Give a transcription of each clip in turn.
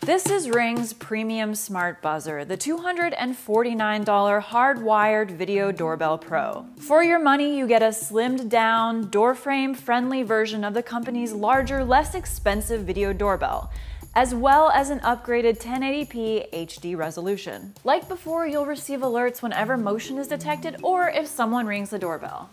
This is Ring's premium smart buzzer, the $249 hardwired Video Doorbell Pro. For your money, you get a slimmed down, door frame friendly version of the company's larger, less expensive video doorbell, as well as an upgraded 1080p HD resolution. Like before, you'll receive alerts whenever motion is detected or if someone rings the doorbell.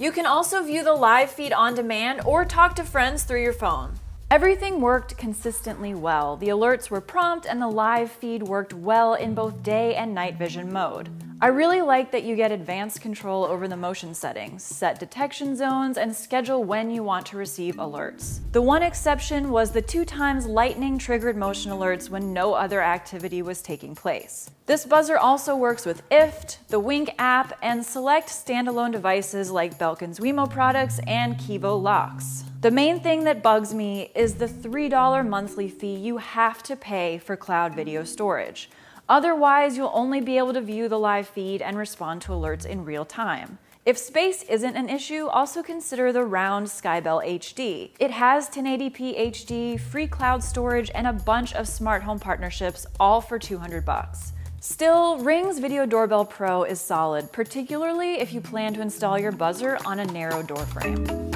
You can also view the live feed on demand or talk to friends through your phone. Everything worked consistently well. The alerts were prompt and the live feed worked well in both day and night vision mode. I really like that you get advanced control over the motion settings, set detection zones, and schedule when you want to receive alerts. The one exception was the 2x lightning triggered motion alerts when no other activity was taking place. This buzzer also works with IFT, the Wink app, and select standalone devices like Belkin's Wemo products and Kivo Locks. The main thing that bugs me is the $3 monthly fee you have to pay for cloud video storage. Otherwise, you'll only be able to view the live feed and respond to alerts in real time. If space isn't an issue, also consider the round SkyBell HD. It has 1080p HD, free cloud storage, and a bunch of smart home partnerships, all for $200. Still, Ring's Video Doorbell Pro is solid, particularly if you plan to install your buzzer on a narrow door frame.